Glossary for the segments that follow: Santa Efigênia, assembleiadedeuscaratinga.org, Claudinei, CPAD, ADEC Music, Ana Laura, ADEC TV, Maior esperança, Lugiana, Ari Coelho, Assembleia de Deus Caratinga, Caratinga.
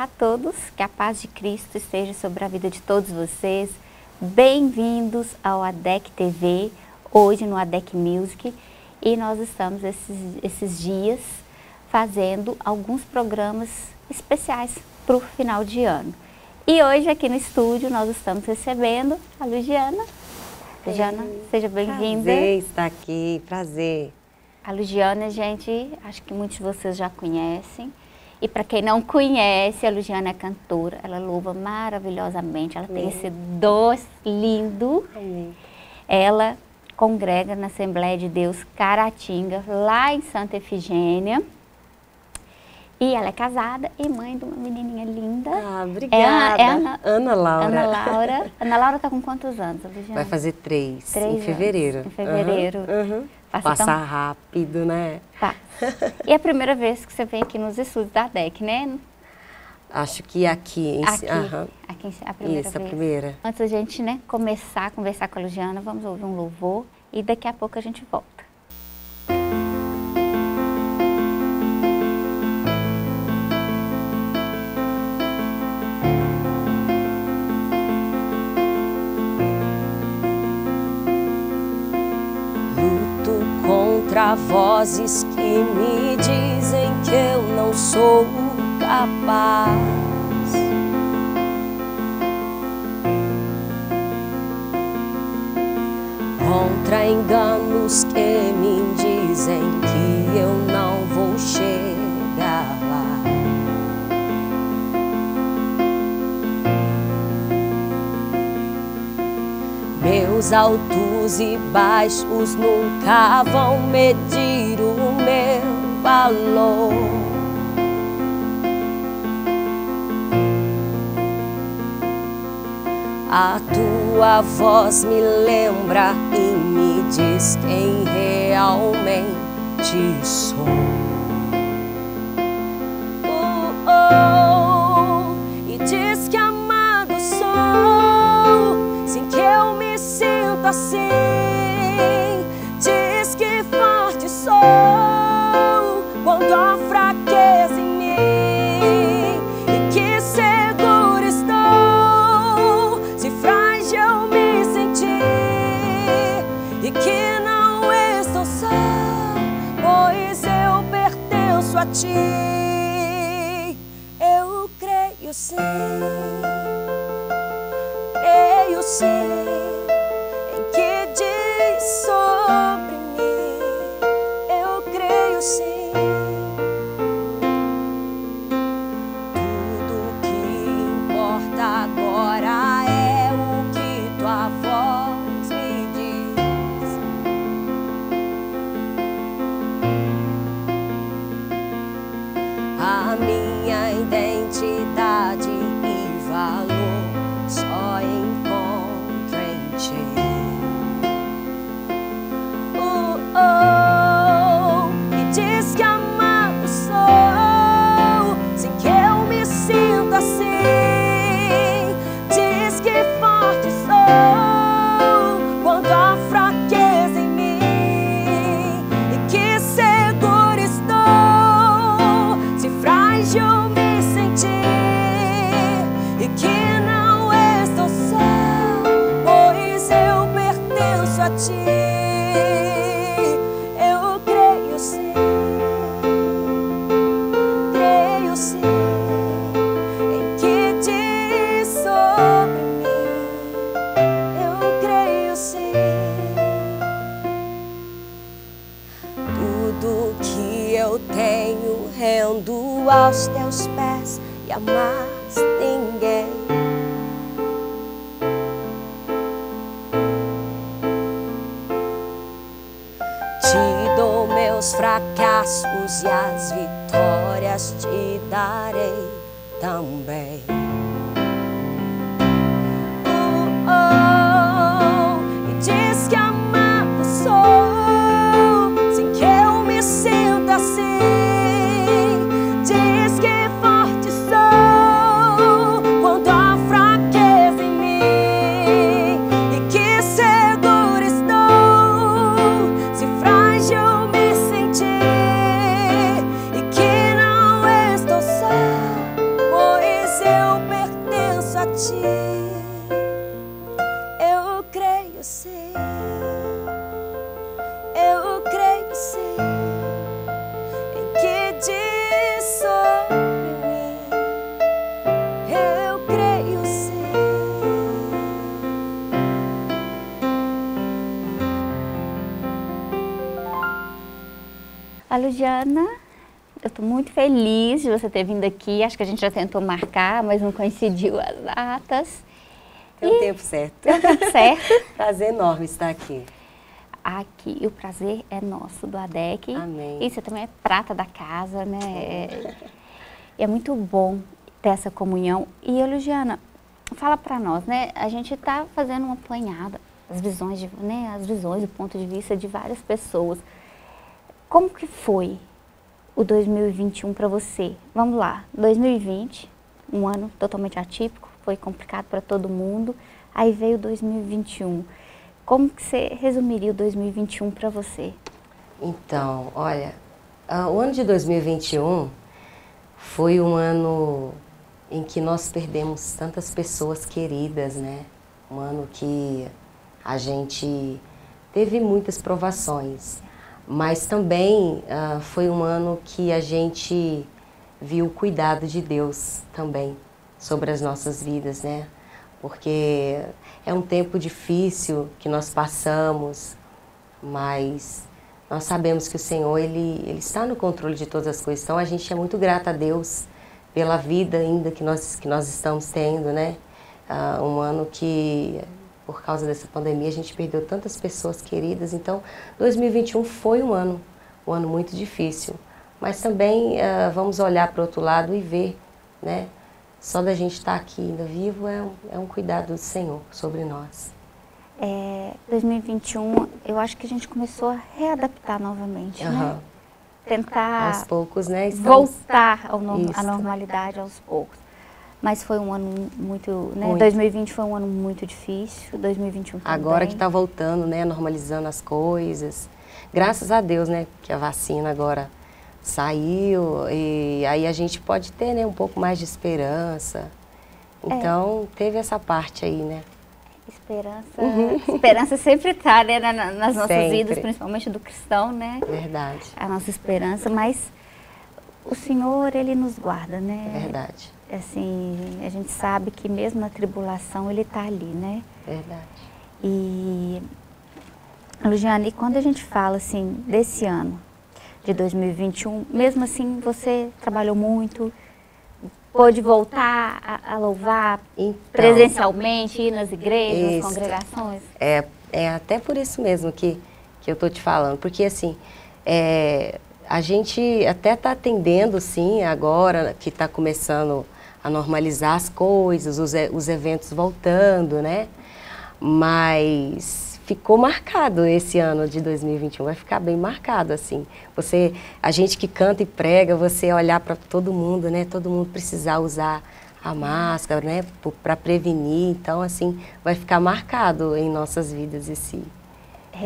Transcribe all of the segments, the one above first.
Olá a todos, que a paz de Cristo esteja sobre a vida de todos vocês. Bem-vindos ao ADEC TV, hoje no ADEC Music. E nós estamos esses dias fazendo alguns programas especiais para o final de ano. E hoje aqui no estúdio nós estamos recebendo a Lugiana. Lugiana, seja bem-vinda. Prazer estar aqui, prazer. A Lugiana, gente, acho que muitos de vocês já conhecem. E para quem não conhece, a Lugiana é cantora, ela louva maravilhosamente, ela tem esse doce lindo. Ela congrega na Assembleia de Deus Caratinga, lá em Santa Efigênia. E ela é casada e mãe de uma menininha linda. Ah, obrigada. Ana Laura. Ana Laura. Ana Laura está com quantos anos, Lugiana? Vai fazer 3 em fevereiro. Anos, em fevereiro. Uhum. Passa rápido, né? Tá. E é a primeira vez que você vem aqui nos estúdios da ADEC, né? Acho que aqui. Aqui a primeira vez. Antes da gente começar a conversar com a Lugiana, vamos ouvir um louvor e daqui a pouco a gente volta. Contra vozes que me dizem que eu não sou capaz, contra enganos que me dizem que eu não vou chegar lá. Meus altos e baixos nunca vão medir o meu valor. A tua voz me lembra e me diz quem realmente sou. E diz que amado sou, sem que eu me sinto assim. Diz que forte sou quando há fraqueza em mim, e que seguro estou se frágil me sentir, e que não estou só, pois eu pertenço a ti. Eu creio sim, creio sim. Sobre mim, eu creio sim. Tudo que importa agora é o que tua voz me diz. A minha identidade e valor só encontro em ti. E diz que amado sou, sem que eu me sinta assim. Diz que forte sou quando há fraqueza em mim, e que seguro estou se frágil me sentir, e que não estou só, pois eu pertenço a ti. Aos teus pés e a mais ninguém. Te dou meus fracassos e as vitórias te darei também. E diz que amado sou, sem que eu me sinta assim. Lugiana, eu estou muito feliz de você ter vindo aqui. Acho que a gente já tentou marcar, mas não coincidiu as datas. Deu tempo certo. Deu tempo certo. Prazer enorme estar aqui. Aqui, o prazer é nosso, do ADEC. Amém. E você também é prata da casa, né? É muito bom ter essa comunhão. E, Lugiana, fala para nós, né? A gente está fazendo uma apanhada, as visões, o ponto de vista de várias pessoas. Como que foi o 2021 para você? Vamos lá, 2020, um ano totalmente atípico, foi complicado para todo mundo. Aí veio 2021. Como que você resumiria o 2021 para você? Então, olha, o ano de 2021 foi um ano em que nós perdemos tantas pessoas queridas, né? Um ano que a gente teve muitas provações, mas também foi um ano que a gente viu o cuidado de Deus também sobre as nossas vidas, né? Porque é um tempo difícil que nós passamos, mas nós sabemos que o Senhor, Ele está no controle de todas as coisas. Então, a gente é muito grata a Deus pela vida ainda que nós estamos tendo, né? Um ano que, por causa dessa pandemia, a gente perdeu tantas pessoas queridas. Então, 2021 foi um ano muito difícil. Mas também vamos olhar para o outro lado e ver, né? Só da gente estar aqui ainda vivo é um cuidado do Senhor sobre nós. 2021, eu acho que a gente começou a readaptar novamente, né? Tentar aos poucos, né? Voltar à normalidade aos poucos. Mas foi um ano muito, né? 2020 foi um ano muito difícil, 2021 também. Agora que está voltando, né? Normalizando as coisas. Graças a Deus, né? Que a vacina agora saiu, e aí a gente pode ter, né, um pouco mais de esperança. Então, teve essa parte aí, né? Esperança, esperança sempre está, né, nas nossas vidas, principalmente do cristão, né? Verdade. A nossa esperança, mas o Senhor, Ele nos guarda, né? Verdade. Assim, a gente sabe que mesmo na tribulação, Ele está ali, né? Verdade. E, Lugiana, e quando a gente fala, assim, desse ano, de 2021, mesmo assim você trabalhou muito, pôde voltar a louvar então, presencialmente, ir nas igrejas, nas congregações? É até por isso mesmo que eu estou te falando, porque assim, a gente até está atendendo, sim, agora que está começando a normalizar as coisas, os eventos voltando, né? Mas ficou marcado esse ano de 2021, vai ficar bem marcado, assim. A gente que canta e prega, você olhar para todo mundo, né? Todo mundo precisar usar a máscara, né? Para prevenir. Então, assim, vai ficar marcado em nossas vidas esse.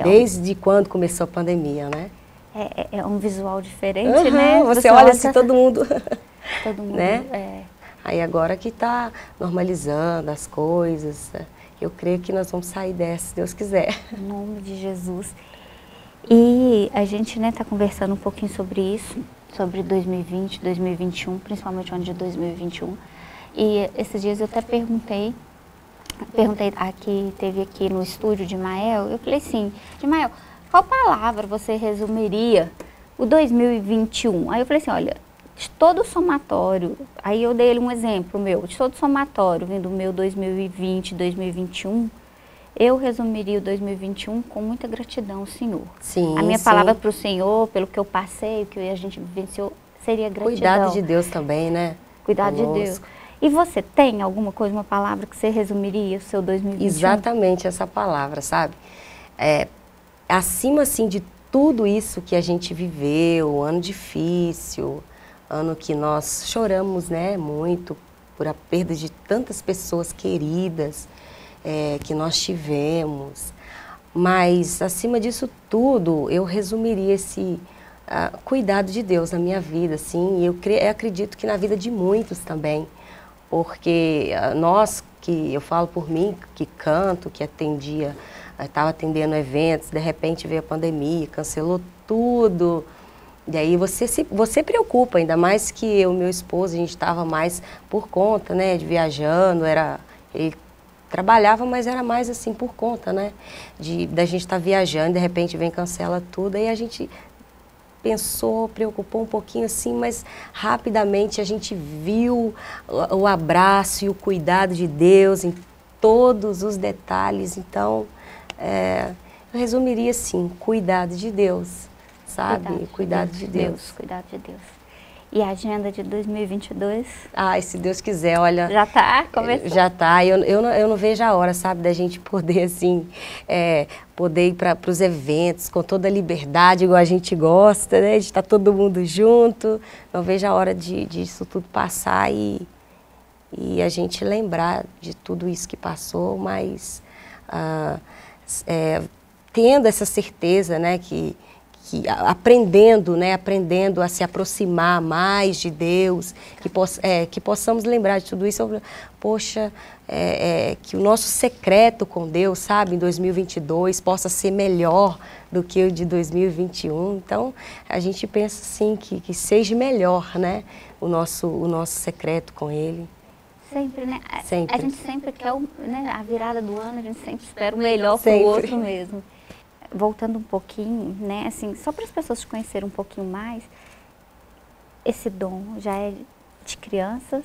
Desde quando começou a pandemia, né? É um visual diferente, né? Você olha assim, todo mundo. Todo mundo, né? Aí agora que está normalizando as coisas. Eu creio que nós vamos sair dessa, se Deus quiser. Em nome de Jesus. E a gente, né, está conversando um pouquinho sobre isso, sobre 2020, 2021, principalmente o ano de 2021. E esses dias eu até perguntei teve aqui no estúdio de Maior, eu falei assim, de Maior, qual palavra você resumiria o 2021? Aí eu falei assim, olha, de todo o somatório, aí eu dei ele um exemplo meu, de todo o somatório, vindo o meu 2020, 2021, eu resumiria o 2021 com muita gratidão ao Senhor. Sim, a minha palavra para o Senhor, pelo que eu passei, o que a gente vivenciou, seria gratidão. Cuidado de Deus também, né? Cuidado de Deus. E você tem alguma coisa, uma palavra que você resumiria o seu 2021? Exatamente essa palavra, sabe? Acima, assim, de tudo isso que a gente viveu, ano difícil, ano que nós choramos, né, muito por a perda de tantas pessoas queridas que nós tivemos. Mas, acima disso tudo, eu resumiria esse cuidado de Deus na minha vida, assim, e eu acredito que na vida de muitos também, porque eu falo por mim, que canto, que estava atendendo eventos, de repente veio a pandemia, cancelou tudo. E aí você preocupa, ainda mais que eu e meu esposo, a gente estava mais por conta, né, de viajando, ele trabalhava, mas era mais assim por conta, né, da gente estar viajando, de repente vem cancela tudo, aí a gente pensou, preocupou um pouquinho assim, mas rapidamente a gente viu o abraço e o cuidado de Deus em todos os detalhes. Então, eu resumiria assim, cuidado de Deus, sabe? Cuidado de Deus. E a agenda de 2022? Ai, se Deus quiser, olha... Já tá? Começou? Já tá. Eu não vejo a hora, sabe, da gente poder, assim, poder ir para os eventos com toda a liberdade, igual a gente gosta, né? De estar todo mundo junto. Não vejo a hora de isso tudo passar e a gente lembrar de tudo isso que passou, mas tendo essa certeza, né, aprendendo, né, aprendendo a se aproximar mais de Deus, que possamos lembrar de tudo isso. Poxa, que o nosso secreto com Deus, sabe, em 2022 possa ser melhor do que o de 2021. Então, a gente pensa, assim, que seja melhor, né, o nosso secreto com Ele. Sempre, né? Sempre. A gente sempre quer, né, a virada do ano, a gente sempre espera o melhor para o outro mesmo. Voltando um pouquinho, né, assim, só para as pessoas te conhecerem um pouquinho mais, esse dom já é de crianças,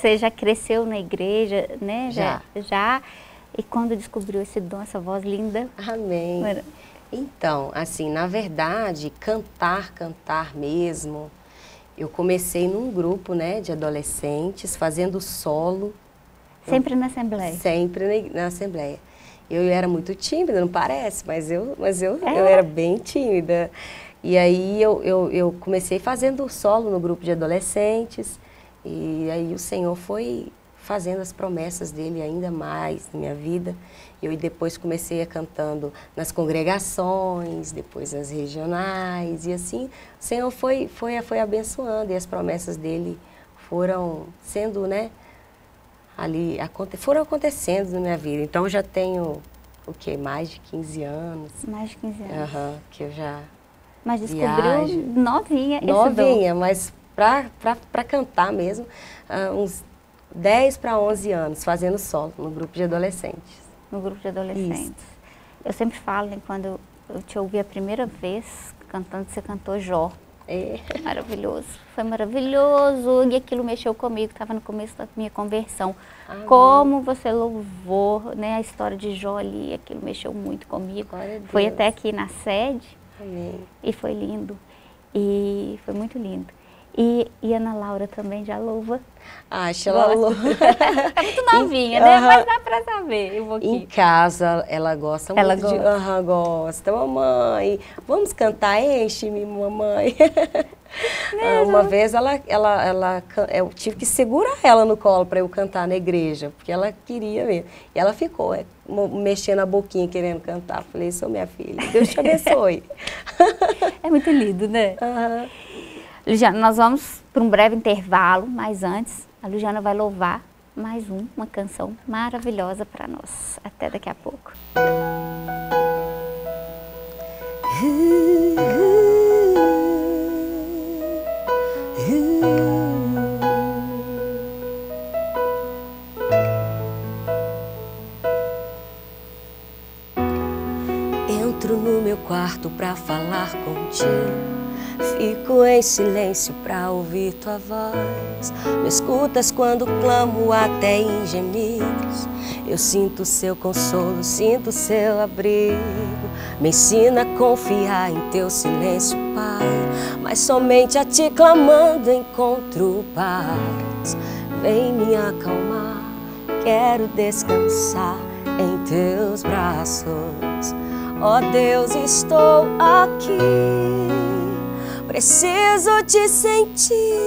você já cresceu na igreja, né? Já. E quando descobriu esse dom, essa voz linda? Amém. Então, assim, na verdade, cantar mesmo, eu comecei num grupo, né, de adolescentes, fazendo solo. Sempre na Assembleia? Sempre na Assembleia. Eu era muito tímida, não parece, mas eu era bem tímida. E aí eu comecei fazendo solo no grupo de adolescentes, e aí o Senhor foi fazendo as promessas dele ainda mais na minha vida. Eu depois comecei cantando nas congregações, depois nas regionais, e assim o Senhor foi abençoando, e as promessas dele foram sendo, né, ali foram acontecendo na minha vida. Então, eu já tenho, o quê? Mais de 15 anos. Mais de 15 anos. Que eu já Mas descobriu novinha esse dom. Mas para cantar mesmo, uns 10 para 11 anos, fazendo solo no grupo de adolescentes. No grupo de adolescentes. Isso. Eu sempre falo, né, quando eu te ouvi a primeira vez cantando, você cantou Jó. Maravilhoso, foi maravilhoso, e aquilo mexeu comigo, estava no começo da minha conversão. Amém. Como você louvou, né, a história de Jó ali, aquilo mexeu muito comigo. Foi até aqui na sede. Amém. E foi lindo, e foi muito lindo. E Ana Laura também já louva. Acho ela louva. Tá muito novinha, né? Mas dá pra saber. Em casa, ela gosta muito de... Aham, gosta. Mamãe, vamos cantar Enche-me, mamãe. Uma vez eu tive que segurar ela no colo pra eu cantar na igreja, porque ela queria mesmo. E ela ficou mexendo a boquinha, querendo cantar. Falei, sou minha filha, Deus te abençoe. É muito lindo, né? Aham. Lugiana, nós vamos para um breve intervalo, mas antes a Lugiana vai louvar mais uma canção maravilhosa para nós. Até daqui a pouco. Entro no meu quarto para falar contigo. Fico em silêncio pra ouvir tua voz. Me escutas quando clamo até em gemidos. Eu sinto seu consolo, sinto seu abrigo. Me ensina a confiar em teu silêncio, Pai. Mas somente a ti clamando encontro paz. Vem me acalmar, quero descansar em teus braços. Ó Deus, estou aqui, preciso te sentir.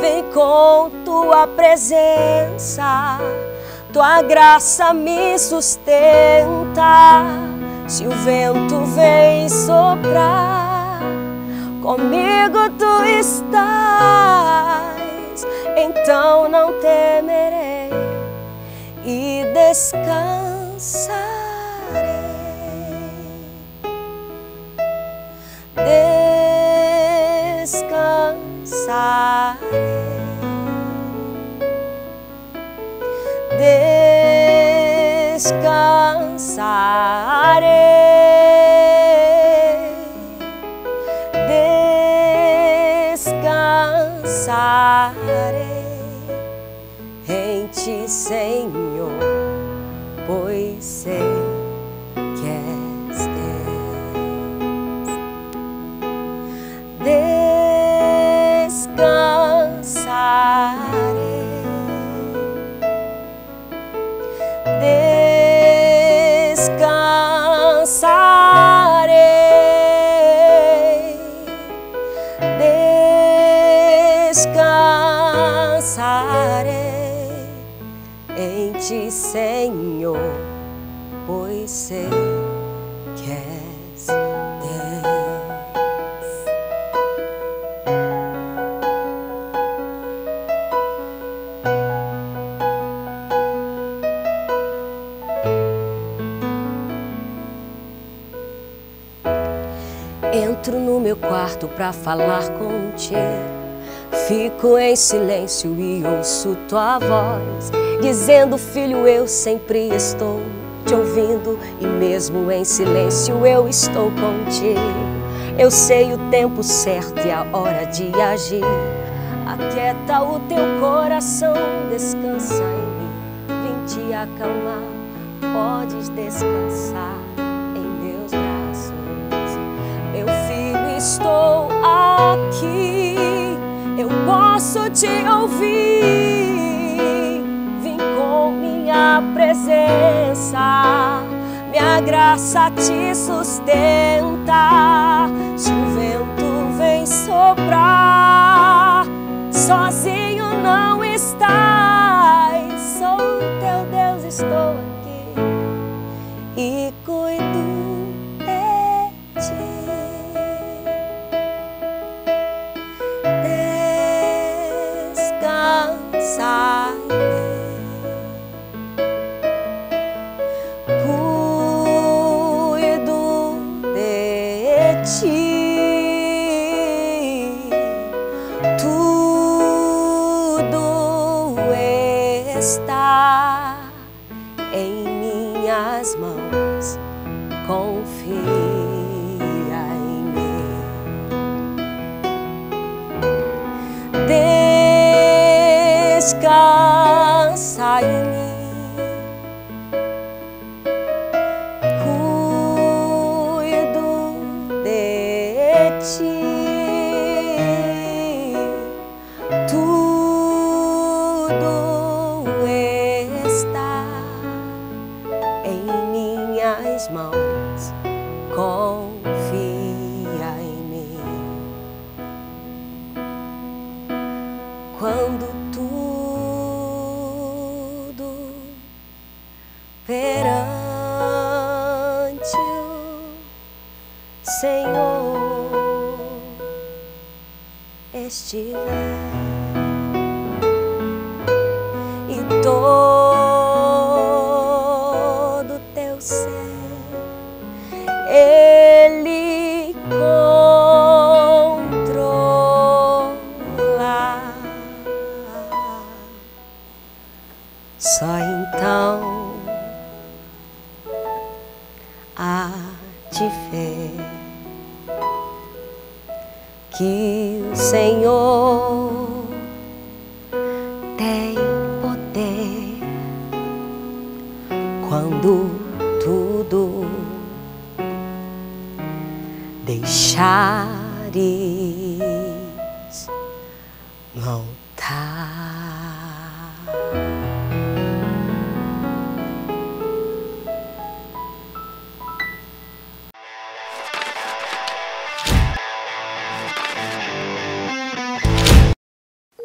Vem com tua presença, tua graça me sustenta. Se o vento vem soprar, comigo tu estás. Então não temerei e descansarei. Descansarei, Pensarei em Ti, Senhor, pois sei que és Deus. Descansarei em Ti, Senhor, pois sei que és Deus. Entro no meu quarto pra falar contigo. Fico em silêncio e ouço Tua voz dizendo: filho, eu sempre estou Te ouvindo, e mesmo em silêncio eu estou contigo. Eu sei o tempo certo e a hora de agir. Aquieta o Teu coração, descansa em mim. Vim Te acalmar, podes descansar em meus braços. Meu filho, estou aqui, eu posso Te ouvir. Vim com minha presença, minha graça Te sustenta. Se o vento vem soprar, sozinho não estás. Sou Teu Deus, estou aqui e cuido de Ti. Cuido de Ti, tudo está em minhas mãos, confia em mim. Descansa em mim, cuido de Ti, tudo está em minhas mãos, confia em mim. Quando perante o Senhor estiver e todo Teu ser Ele controlar, só então há de ver que o Senhor tem poder quando tudo deixares montar.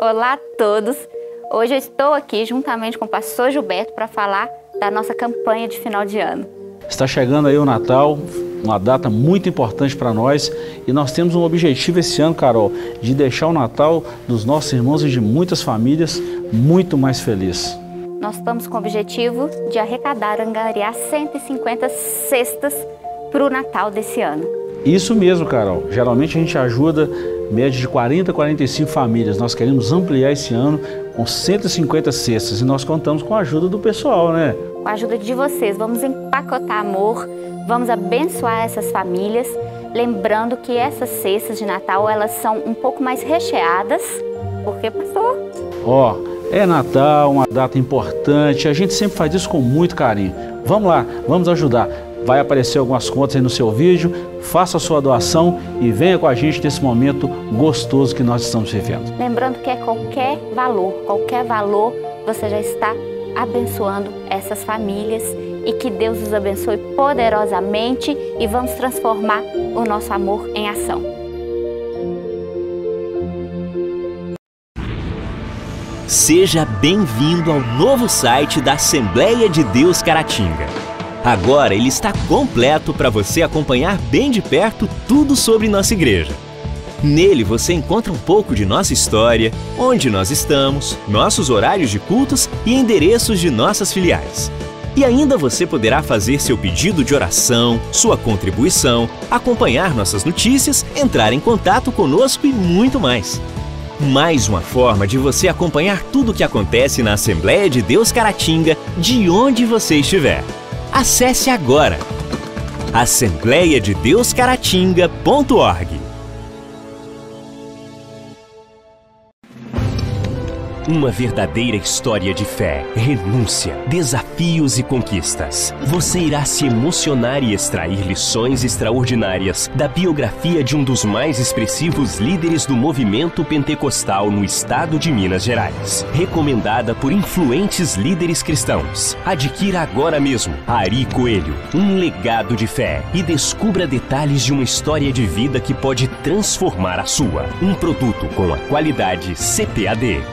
Olá a todos! Hoje eu estou aqui juntamente com o pastor Gilberto para falar da nossa campanha de final de ano. Está chegando aí o Natal, uma data muito importante para nós, e nós temos um objetivo esse ano, Carol, de deixar o Natal dos nossos irmãos e de muitas famílias muito mais feliz. Nós estamos com o objetivo de arrecadar, angariar 150 cestas para o Natal desse ano. Isso mesmo, Carol. Geralmente a gente ajuda média de 40 a 45 famílias. Nós queremos ampliar esse ano com 150 cestas e nós contamos com a ajuda do pessoal, né? Com a ajuda de vocês, vamos empacotar amor, vamos abençoar essas famílias, lembrando que essas cestas de Natal, elas são um pouco mais recheadas, porque passou. Ó, é Natal, uma data importante, a gente sempre faz isso com muito carinho. Vamos lá, vamos ajudar. Vai aparecer algumas contas aí no seu vídeo, faça a sua doação e venha com a gente nesse momento gostoso que nós estamos vivendo. Lembrando que é qualquer valor você já está abençoando essas famílias e que Deus os abençoe poderosamente e vamos transformar o nosso amor em ação. Seja bem-vindo ao novo site da Assembleia de Deus Caratinga. Agora ele está completo para você acompanhar bem de perto tudo sobre nossa igreja. Nele você encontra um pouco de nossa história, onde nós estamos, nossos horários de cultos e endereços de nossas filiais. E ainda você poderá fazer seu pedido de oração, sua contribuição, acompanhar nossas notícias, entrar em contato conosco e muito mais. Mais uma forma de você acompanhar tudo o que acontece na Assembleia de Deus Caratinga, de onde você estiver. Acesse agora! assembleiadedeuscaratinga.org. Uma verdadeira história de fé, renúncia, desafios e conquistas. Você irá se emocionar e extrair lições extraordinárias da biografia de um dos mais expressivos líderes do movimento pentecostal no estado de Minas Gerais. Recomendada por influentes líderes cristãos. Adquira agora mesmo Ari Coelho, um legado de fé, e descubra detalhes de uma história de vida que pode transformar a sua. Um produto com a qualidade CPAD.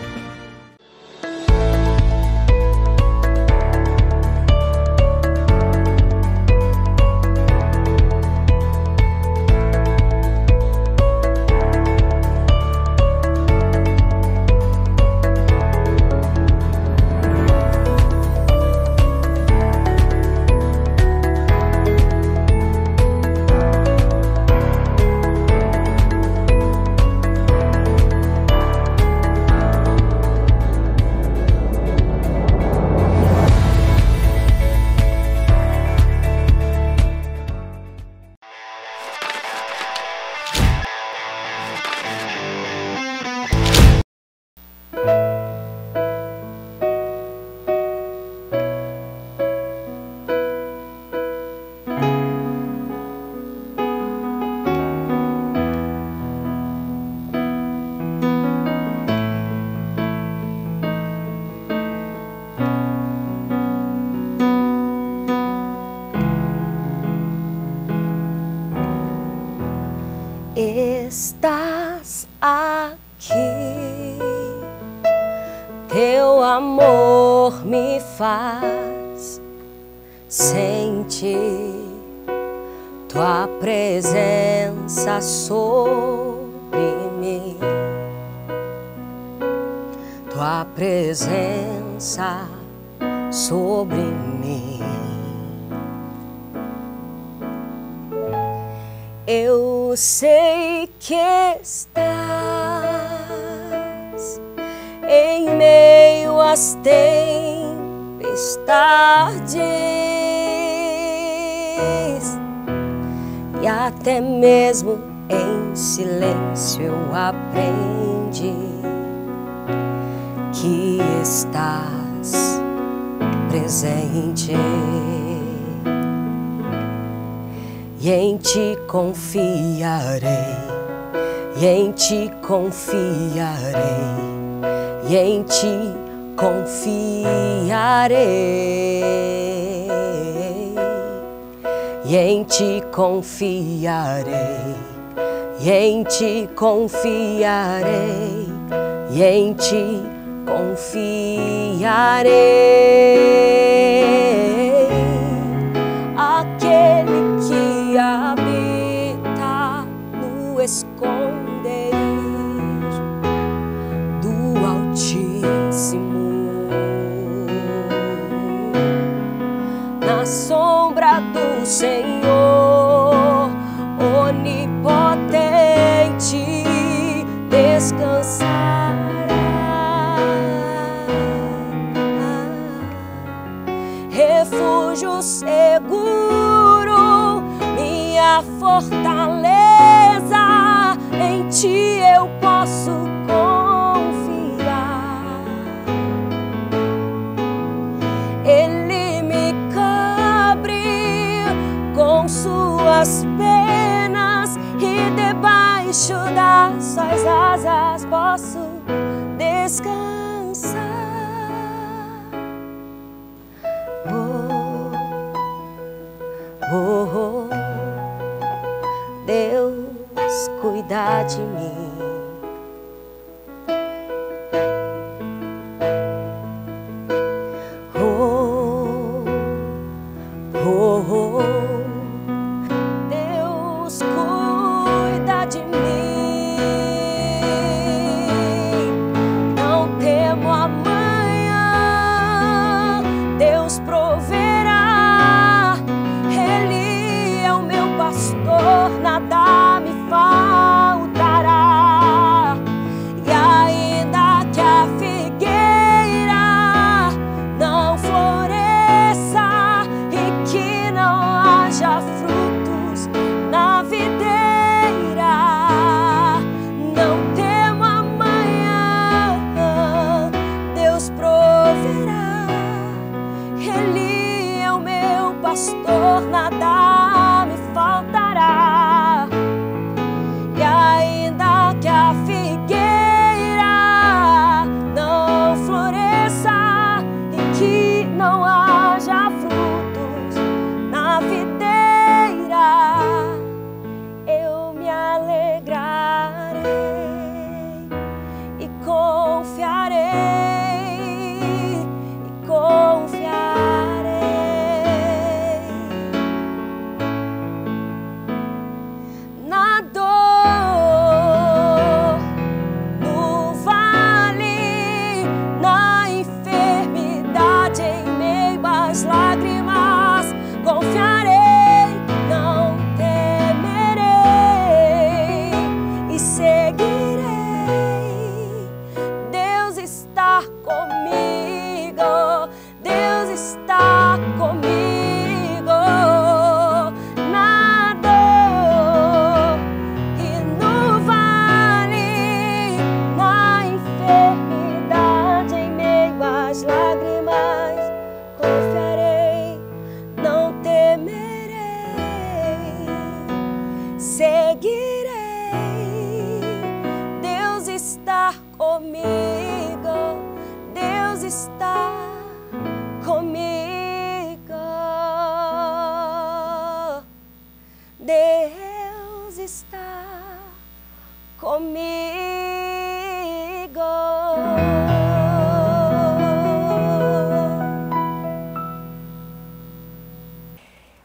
Estás aqui, teu amor me faz sentir tua presença sobre mim, tua presença sobre mim. Eu sei que estás em meio às tempestades e até mesmo em silêncio eu aprendi que estás presente. E em ti confiarei, e em ti confiarei, e em ti confiarei, e em ti confiarei, e em ti confiarei, e em ti confiarei. Aquele habita no esconderijo do Altíssimo, na sombra do Senhor onipotente descansará, refúgio seguro, fortaleza, em ti eu posso confiar. debaixo das suas asas posso descansar. Oh, oh, oh, Deus cuida de mim.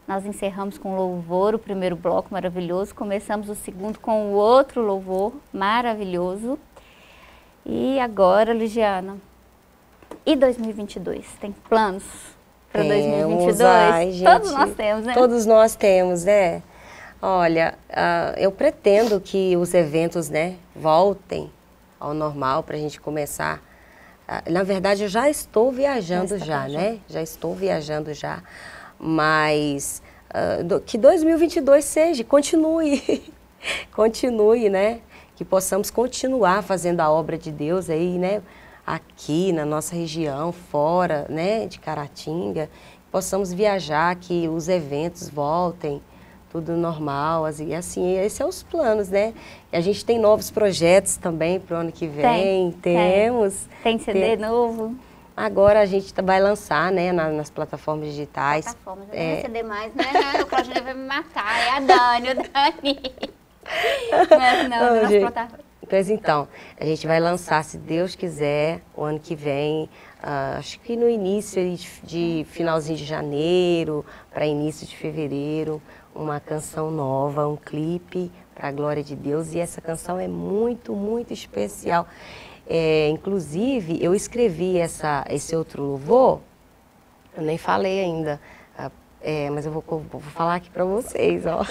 Nós encerramos com louvor o primeiro bloco maravilhoso, começamos o segundo com o outro louvor maravilhoso. E agora, Lugiana, e 2022? Tem planos para 2022? Ai, gente, todos nós temos, né? Todos nós temos, né? Olha, eu pretendo que os eventos, né, voltem ao normal para a gente começar. Na verdade, eu já estou viajando né? Já estou viajando já. Mas que 2022 seja, continue, continue, né? Que possamos continuar fazendo a obra de Deus aí, né? Aqui na nossa região, fora, né? De Caratinga, que possamos viajar, que os eventos voltem, tudo normal, assim, esses são os planos, né? E a gente tem novos projetos também para o ano que vem, temos. Tem CD novo? Agora a gente vai lançar, né, nas plataformas digitais. Plataformas, eu não vou ceder mais, né? O Claudinei vai me matar, é a Dani, o Dani. Mas não, nas plataformas. Pois então, a gente vai lançar, se Deus quiser, o ano que vem, acho que no início de finalzinho de janeiro, para início de fevereiro, uma canção nova, um clipe para a glória de Deus. E essa canção é muito, muito especial. É, inclusive, eu escrevi esse outro louvor, eu nem falei ainda, mas eu vou falar aqui para vocês, ó.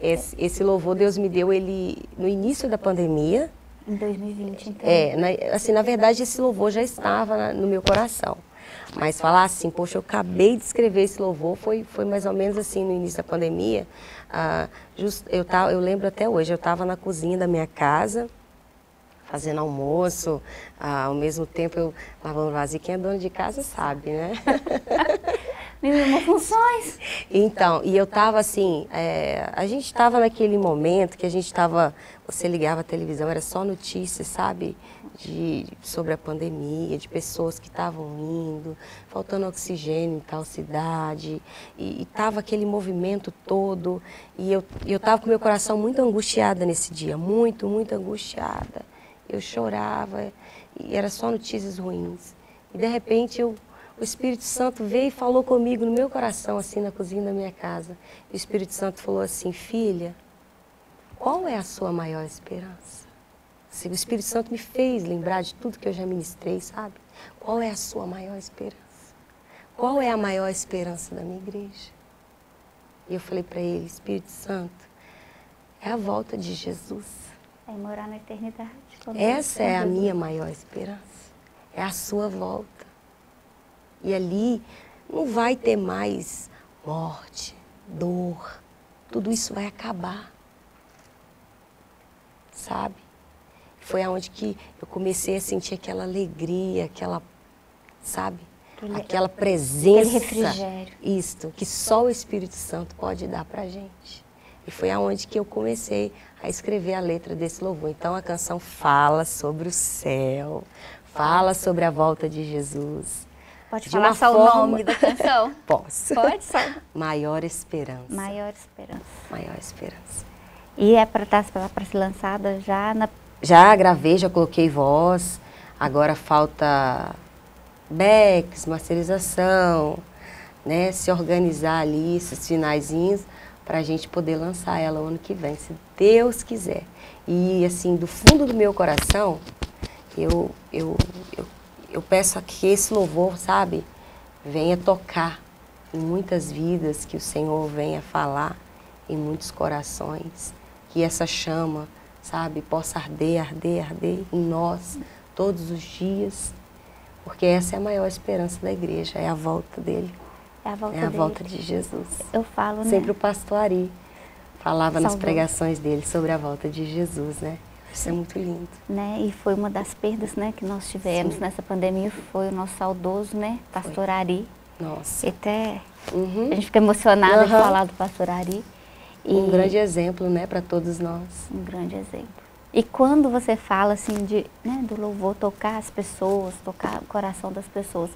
Esse louvor, Deus me deu ele no início da pandemia. Em 2020, então. Na verdade, esse louvor já estava no meu coração. Mas falar assim, poxa, eu acabei de escrever esse louvor, foi mais ou menos assim no início da pandemia. Eu lembro até hoje, eu estava na cozinha da minha casa, fazendo almoço, ao mesmo tempo eu lavando vazio. Quem é dono de casa sabe, né? Nenhuma funções. Então, e eu tava assim, a gente tava naquele momento que a gente tava, você ligava a televisão, era só notícias, sabe? Sobre a pandemia, de pessoas que estavam indo, faltando oxigênio em tal cidade, e tava aquele movimento todo, e eu tava com meu coração muito angustiada nesse dia, muito, muito angustiada. Eu chorava, e era só notícias ruins. E de repente o Espírito Santo veio e falou comigo no meu coração, assim, na cozinha da minha casa. E o Espírito Santo falou assim, filha, qual é a sua maior esperança? Assim, o Espírito Santo me fez lembrar de tudo que eu já ministrei, sabe? Qual é a sua maior esperança? Qual é a maior esperança da minha igreja? E eu falei para ele, Espírito Santo, é a volta de Jesus. É morar na eternidade. Essa é a minha maior esperança. É a sua volta. E ali não vai ter mais morte, dor, tudo isso vai acabar, sabe? Foi aonde que eu comecei a sentir aquela alegria, aquela, sabe? Aquela presença, refrigério. Isto, que só o Espírito Santo pode dar pra gente. E foi aonde que eu comecei a escrever a letra desse louvor. Então a canção fala sobre o céu, fala sobre a volta de Jesus. Pode falar só o nome da canção? Posso. Pode só. Maior Esperança. Maior Esperança. Maior Esperança. E é para estar para ser lançada já na... Já gravei, já coloquei voz. Agora falta backs, masterização, né? Se organizar ali esses finaizinhos para a gente poder lançar ela o ano que vem, se Deus quiser. E assim, do fundo do meu coração, eu peço a que esse louvor, sabe, venha tocar em muitas vidas, que o Senhor venha falar em muitos corações, que essa chama, sabe, possa arder, arder, arder em nós todos os dias, porque essa é a maior esperança da igreja, é a volta dele, é a volta de Jesus. Eu falo, né? Sempre o pastor Ari falava nas pregações dele sobre a volta de Jesus, né? Isso é muito lindo. Né? E foi uma das perdas, né, que nós tivemos, sim, nessa pandemia, foi o nosso saudoso, né, pastor Ari. Nossa. Até a gente fica emocionada de falar do pastor Ari. E... um grande exemplo, né, para todos nós. Um grande exemplo. E quando você fala assim de, né, do louvor tocar as pessoas, tocar o coração das pessoas,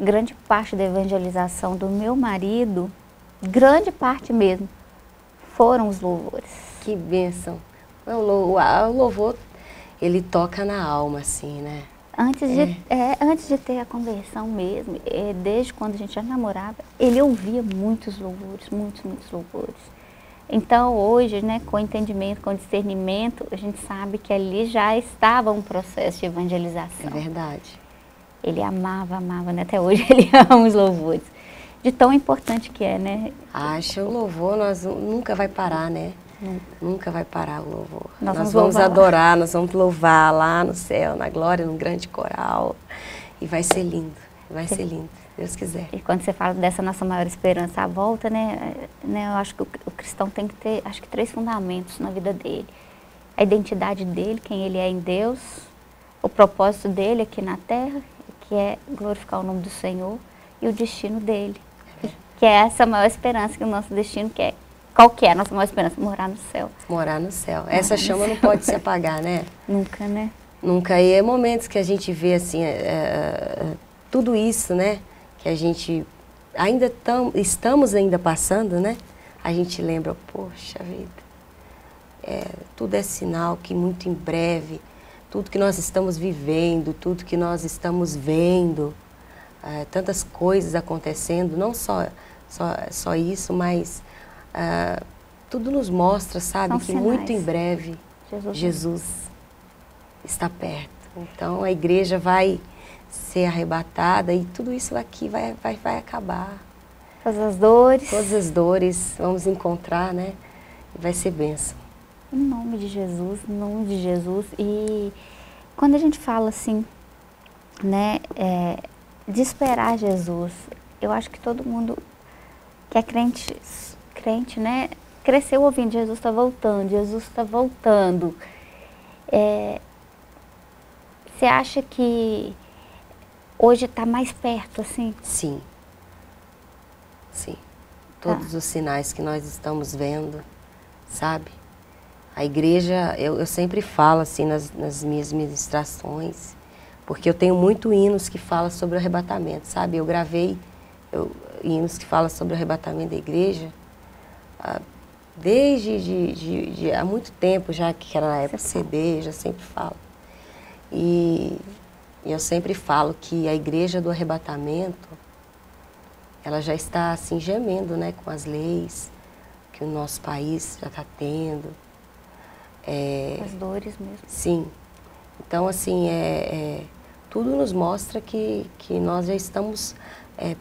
grande parte da evangelização do meu marido, grande parte mesmo, foram os louvores. Que bênção. O louvor, ele toca na alma, assim, né? Antes de ter a conversão mesmo, desde quando a gente já namorava, ele ouvia muitos louvores, muitos louvores. Então, hoje, né, com entendimento, com discernimento, a gente sabe que ali já estava um processo de evangelização. É verdade. Ele amava, amava, né? Até hoje ele ama os louvores. De tão importante que é, né? Acho, o louvor nós nunca vai parar, né? Nunca vai parar o louvor. Nós vamos adorar, nós vamos louvar lá no céu, na glória, num grande coral. E vai ser lindo, vai ser lindo, se Deus quiser. E quando você fala dessa nossa maior esperança, a volta, né? Eu acho que o cristão tem que ter, acho que 3 fundamentos na vida dele. A identidade dele, quem ele é em Deus, o propósito dele aqui na terra, que é glorificar o nome do Senhor, e o destino dele, que é essa maior esperança, que o nosso destino que é. Qual que é a nossa maior esperança? Morar no céu. Morar no céu. Essa chama não pode se apagar, né? Nunca, né? Nunca. E é momentos que a gente vê, assim, tudo isso, né? Que a gente ainda estamos passando, né? A gente lembra, poxa vida, tudo é sinal que muito em breve, tudo que nós estamos vivendo, tudo que nós estamos vendo, tantas coisas acontecendo, não só isso, mas... tudo nos mostra, sabe, são que sinais. Muito em breve Jesus está perto. Então a igreja vai ser arrebatada e tudo isso aqui vai acabar. Todas as dores vamos encontrar, né? Vai ser bênção. Em nome de Jesus, em nome de Jesus. E quando a gente fala assim, né, de esperar Jesus, eu acho que todo mundo que é crente... né? Cresceu ouvindo, Jesus está voltando, Jesus está voltando. Você acha que hoje está mais perto, assim? Sim. Sim. Todos os sinais que nós estamos vendo, sabe? A igreja, eu sempre falo assim nas minhas ministrações, porque eu tenho muito hinos que falam sobre o arrebatamento, sabe? Eu gravei hinos que falam sobre o arrebatamento da igreja desde há muito tempo já, que era na época CD, eu já sempre falo. E eu sempre falo que a igreja do arrebatamento, ela já está assim gemendo, né, com as leis que o nosso país já está tendo. As dores mesmo. Sim. Então, assim, tudo nos mostra que nós já estamos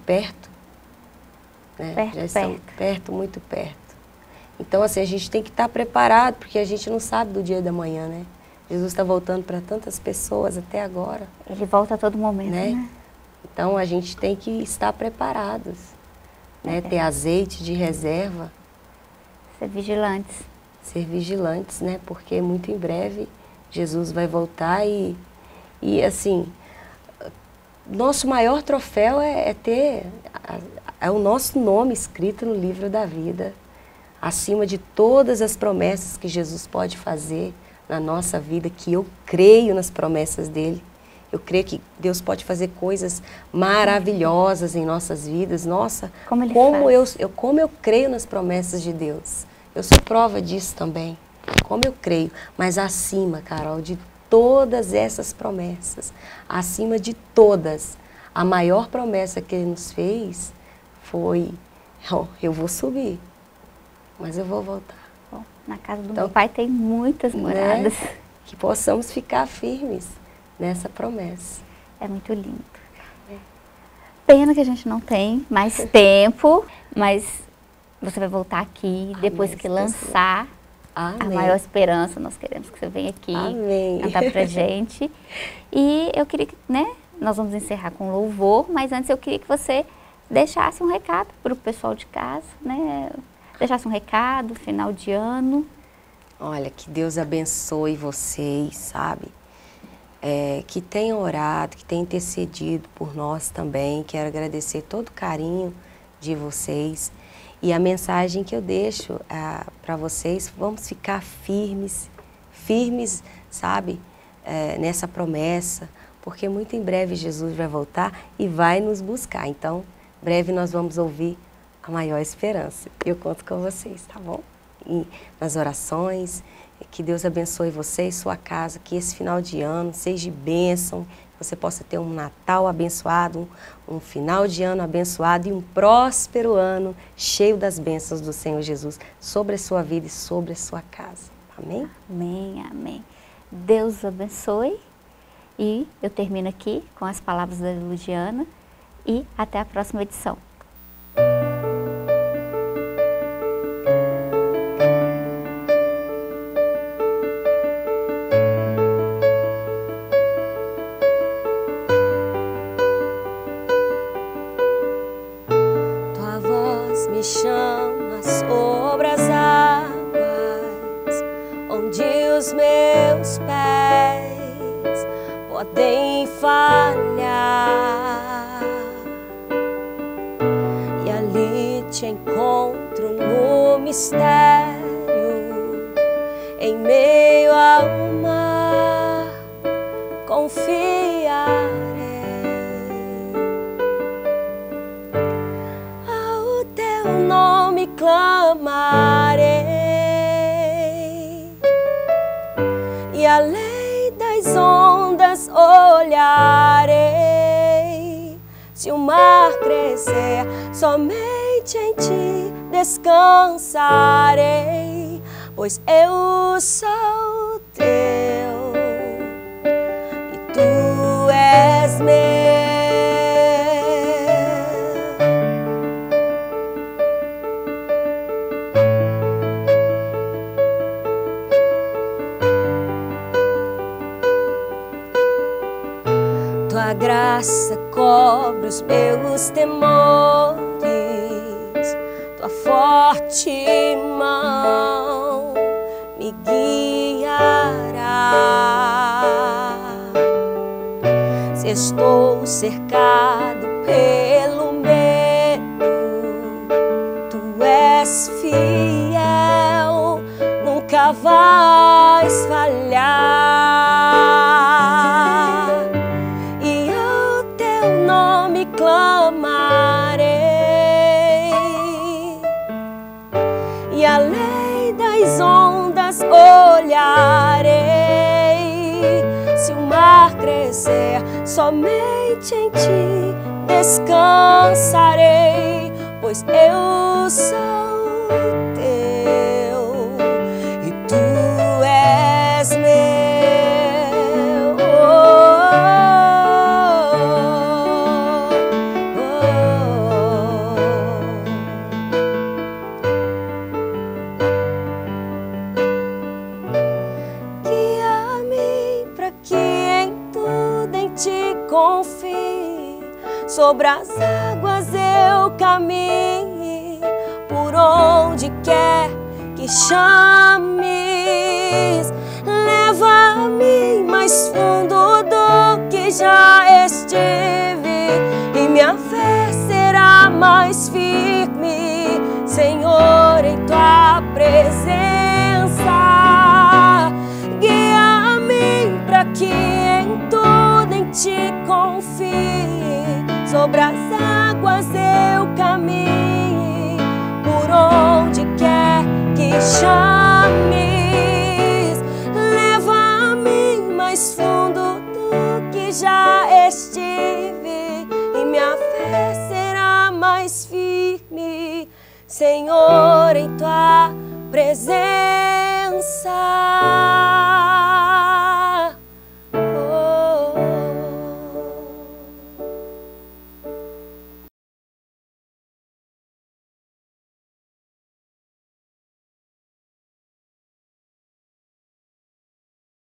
perto, né? Perto, muito perto. Então, assim, a gente tem que estar preparado, porque a gente não sabe do dia da manhã, né? Jesus está voltando para tantas pessoas até agora. Ele volta a todo momento, né? Então, a gente tem que estar preparados, né? Ter azeite de reserva. Ser vigilantes. Ser vigilantes, né? Porque muito em breve Jesus vai voltar e assim, nosso maior troféu é ter o nosso nome escrito no livro da vida, acima de todas as promessas que Jesus pode fazer na nossa vida, que eu creio nas promessas dele. Eu creio que Deus pode fazer coisas maravilhosas em nossas vidas. Nossa, como eu creio nas promessas de Deus. Eu sou prova disso também. Como eu creio, mas acima, Carol, de todas essas promessas, acima de todas, a maior promessa que ele nos fez foi, oh, eu vou subir, mas eu vou voltar. Bom, na casa do meu pai tem muitas moradas. Né, que possamos ficar firmes nessa promessa. É muito lindo. Pena que a gente não tem mais tempo, mas você vai voltar aqui, depois que lançar... Amém. A Maior Esperança, nós queremos que você venha aqui. Amém. Cantar pra gente. E eu queria que, né, nós vamos encerrar com louvor, mas antes eu queria que você deixasse um recado pro pessoal de casa, né, deixasse um recado, final de ano. Olha, que Deus abençoe vocês, sabe, que tenham orado, que tenham intercedido por nós também, quero agradecer todo o carinho de vocês. E a mensagem que eu deixo para vocês, vamos ficar firmes, firmes, sabe, nessa promessa, porque muito em breve Jesus vai voltar e vai nos buscar. Então, em breve nós vamos ouvir a Maior Esperança. Eu conto com vocês, tá bom? E nas orações, que Deus abençoe você e sua casa, que esse final de ano seja de bênção, que você possa ter um Natal abençoado, um final de ano abençoado e um próspero ano cheio das bênçãos do Senhor Jesus sobre a sua vida e sobre a sua casa. Amém? Amém, amém. Deus abençoe e eu termino aqui com as palavras da Lugiana e até a próxima edição. Somente em ti descansarei, pois eu sou teu e tu és meu. Tua graça cobre os meus temores, tua forte mão me guiará. Se estou cercado pelo medo, nunca vais falhar, e ao teu nome clamarei, e além das ondas olharei. Se o mar crescer, somente em ti descansarei, pois eu sou teu e tu és meu. Guia-me para que em tudo em ti confie, sobre as águas eu caminhe, por onde quer que chames. Leva-me mais fundo do que já estive, e minha fé será mais firme, Senhor, em tua presença. Guia-me para que em tudo em ti confie, sobre as águas eu caminho, por onde quer que chames. Leva-me mais fundo do que já estive, e minha fé será mais firme, Senhor, em tua presença.